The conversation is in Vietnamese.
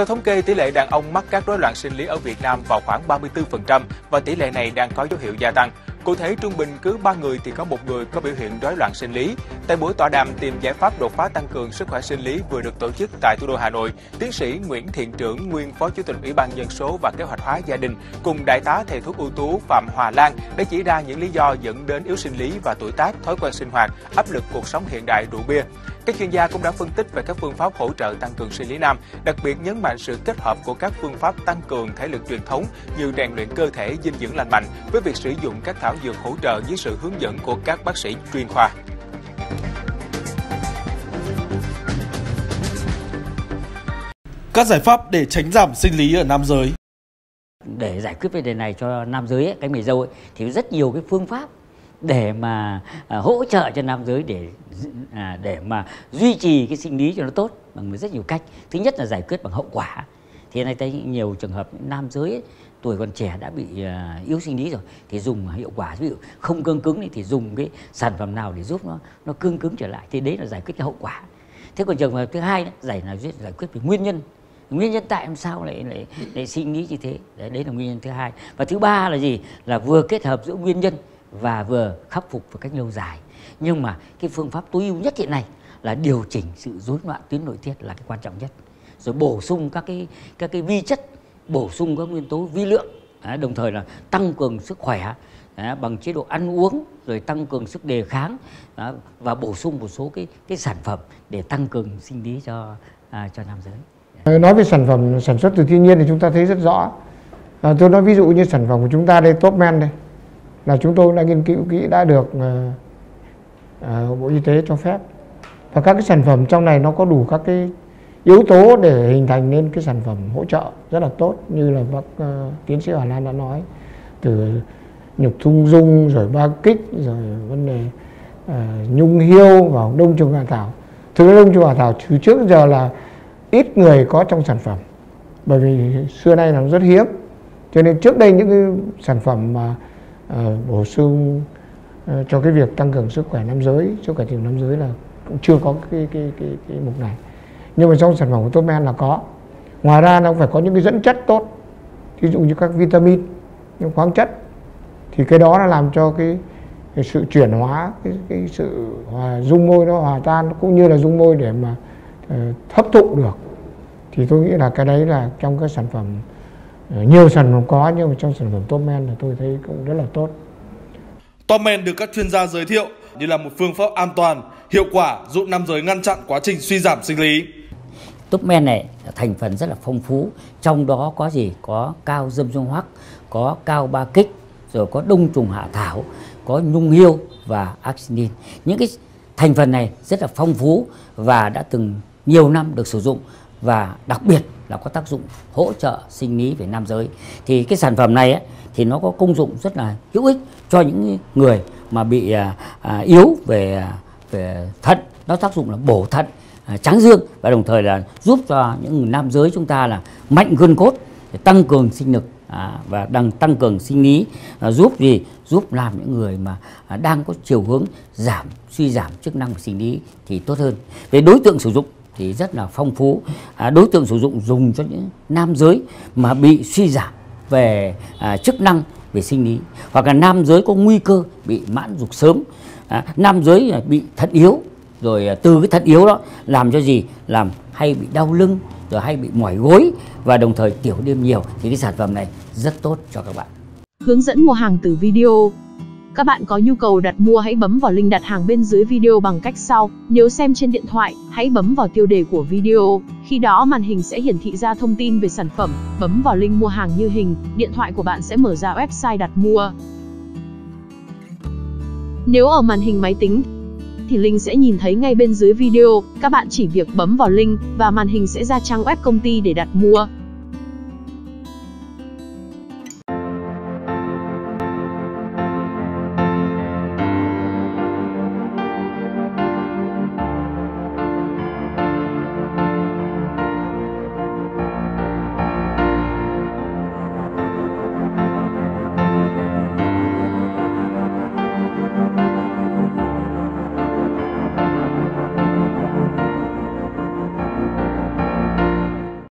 Theo thống kê, tỷ lệ đàn ông mắc các rối loạn sinh lý ở Việt Nam vào khoảng 34% và tỷ lệ này đang có dấu hiệu gia tăng. Cụ thể, trung bình cứ 3 người thì có 1 người có biểu hiện rối loạn sinh lý. Tại buổi tọa đàm tìm giải pháp đột phá tăng cường sức khỏe sinh lý vừa được tổ chức tại thủ đô Hà Nội, tiến sĩ Nguyễn Thiện Trưởng, nguyên Phó Chủ tịch Ủy ban Dân số và Kế hoạch hóa gia đình, cùng đại tá thầy thuốc ưu tú Phạm Hòa Lan đã chỉ ra những lý do dẫn đến yếu sinh lý và tuổi tác, thói quen sinh hoạt, áp lực cuộc sống hiện đại, rượu bia. Các chuyên gia cũng đã phân tích về các phương pháp hỗ trợ tăng cường sinh lý nam, đặc biệt nhấn mạnh sự kết hợp của các phương pháp tăng cường thể lực truyền thống như rèn luyện cơ thể, dinh dưỡng lành mạnh với việc sử dụng các thảo dược hỗ trợ dưới sự hướng dẫn của các bác sĩ chuyên khoa. Các giải pháp để tránh giảm sinh lý ở nam giới. Để giải quyết vấn đề này cho nam giới ấy, cái mày râu ấy, thì rất nhiều cái phương pháp để mà hỗ trợ cho nam giới để mà duy trì cái sinh lý cho nó tốt bằng rất nhiều cách. Thứ nhất là giải quyết bằng hậu quả. Thì nay thấy nhiều trường hợp nam giới ấy, tuổi còn trẻ đã bị yếu sinh lý rồi thì dùng hiệu quả, ví dụ không cương cứng thì dùng cái sản phẩm nào để giúp nó cương cứng trở lại, thì đấy là giải quyết cái hậu quả. Thế còn trường hợp thứ hai đó, giải quyết về nguyên nhân tại làm sao lại sinh lý như thế, đấy là nguyên nhân thứ hai. Và thứ ba là gì, là vừa kết hợp giữa nguyên nhân và vừa khắc phục một cách lâu dài. Nhưng mà cái phương pháp tối ưu nhất hiện nay là điều chỉnh sự rối loạn tuyến nội tiết là cái quan trọng nhất, rồi bổ sung các cái vi chất, bổ sung các nguyên tố vi lượng, đồng thời là tăng cường sức khỏe bằng chế độ ăn uống, rồi tăng cường sức đề kháng và bổ sung một số cái sản phẩm để tăng cường sinh lý cho nam giới. Nói về sản phẩm sản xuất từ thiên nhiên thì chúng ta thấy rất rõ. Tôi nói ví dụ như sản phẩm của chúng ta đây, Top Men đây, là chúng tôi đã nghiên cứu kỹ, đã được Bộ Y tế cho phép, và các cái sản phẩm trong này nó có đủ các cái yếu tố để hình thành nên cái sản phẩm hỗ trợ rất là tốt, như là bác tiến sĩ Hòa Lan đã nói, từ Nhục Thung Dung rồi Ba Kích rồi vấn đề Nhung Hươu và Đông Trùng Hạ Thảo. Thực ra Đông Trùng Hạ Thảo từ trước giờ là ít người có trong sản phẩm, bởi vì xưa nay là nó rất hiếm, cho nên trước đây những cái sản phẩm mà bổ sung cho cái việc tăng cường sức khỏe nam giới, sức khỏe tình nam giới là cũng chưa có cái mục này. Nhưng mà trong sản phẩm của Top Men là có. Ngoài ra nó phải có những cái dẫn chất tốt, ví dụ như các vitamin, những khoáng chất, thì cái đó nó làm cho cái sự chuyển hóa, cái sự dung môi nó hòa tan, cũng như là dung môi để mà hấp thụ được. Thì tôi nghĩ là cái đấy là trong các sản phẩm, nhiều sản phẩm có, nhưng mà trong sản phẩm Top Men là tôi thấy cũng rất là tốt. Top Men được các chuyên gia giới thiệu như là một phương pháp an toàn, hiệu quả giúp nam giới ngăn chặn quá trình suy giảm sinh lý. Top Men này thành phần rất là phong phú, trong đó có gì? Có cao Dâm Dương Hoắc, có cao Ba Kích, rồi có Đông Trùng Hạ Thảo, có Nhung Hươu và Axinin. Những cái thành phần này rất là phong phú và đã từng nhiều năm được sử dụng, và đặc biệt là có tác dụng hỗ trợ sinh lý về nam giới. Thì cái sản phẩm này ấy, thì nó có công dụng rất là hữu ích cho những người mà bị yếu về thận. Nó tác dụng là bổ thận, tráng dương, và đồng thời là giúp cho những nam giới chúng ta là mạnh gân cốt, để tăng cường sinh lực và đang tăng cường sinh lý, giúp gì? Giúp làm những người mà đang có chiều hướng suy giảm chức năng của sinh lý thì tốt hơn. Về đối tượng sử dụng thì rất là phong phú. Đối tượng sử dụng cho những nam giới mà bị suy giảm về chức năng về sinh lý, hoặc là nam giới có nguy cơ bị mãn dục sớm, nam giới bị thận yếu, rồi từ cái thận yếu đó làm cho gì? Làm hay bị đau lưng, rồi hay bị mỏi gối, và đồng thời tiểu đêm nhiều, thì cái sản phẩm này rất tốt cho các bạn. Hướng dẫn mua hàng từ video. Các bạn có nhu cầu đặt mua hãy bấm vào link đặt hàng bên dưới video bằng cách sau. Nếu xem trên điện thoại, hãy bấm vào tiêu đề của video. Khi đó màn hình sẽ hiển thị ra thông tin về sản phẩm. Bấm vào link mua hàng như hình, điện thoại của bạn sẽ mở ra website đặt mua. Nếu ở màn hình máy tính thì link sẽ nhìn thấy ngay bên dưới video. Các bạn chỉ việc bấm vào link và màn hình sẽ ra trang web công ty để đặt mua.